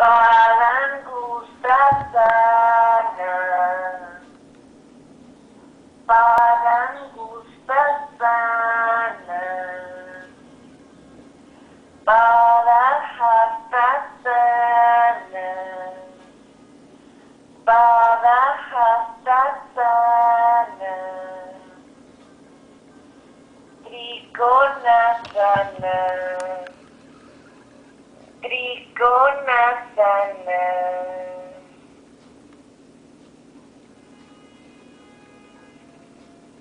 Padangusthasana, Padangusthasana, Padangusthasana, Trikonasana, Trikonasana.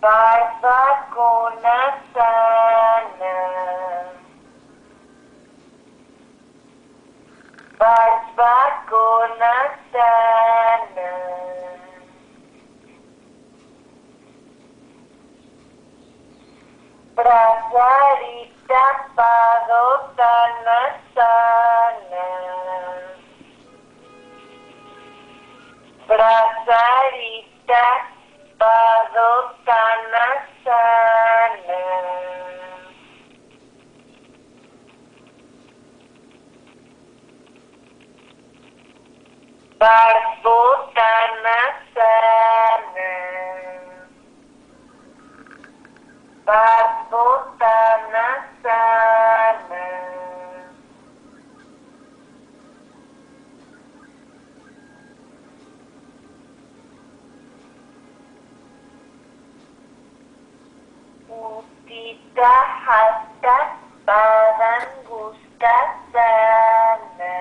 Parsvottanasana, Parsvottanasana, Prasarita Padottanasana, Prasarita Padottanasana, Parsvottanasana, Parsvottanasana, Utthita Hasta Padangusthasana,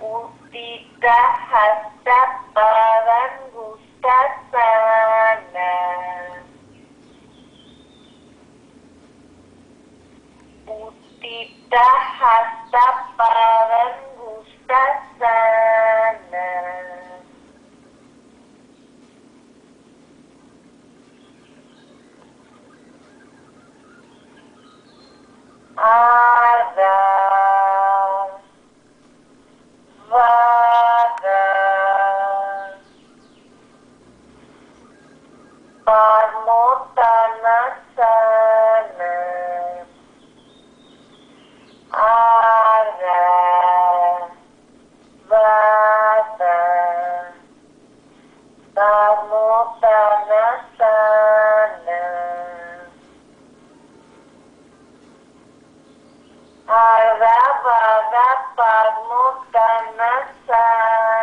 Utthita Hasta Padangusthasana, Utthita Hasta Padangusthasana, Ada, Vada, Parsvottanasana, Ada, Vada, Parsvottanasana, Virabhadrasana,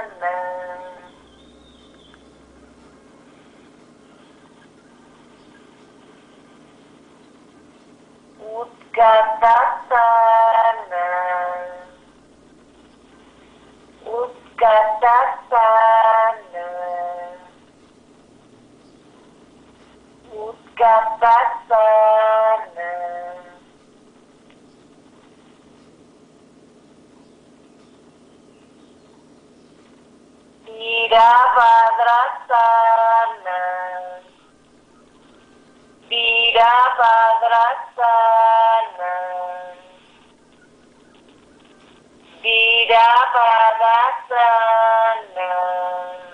Padmāsana, Utkatasana, Utkatasana, Utkatasana, Virabhadrasana, Virabhadrasana, Virabhadrasana.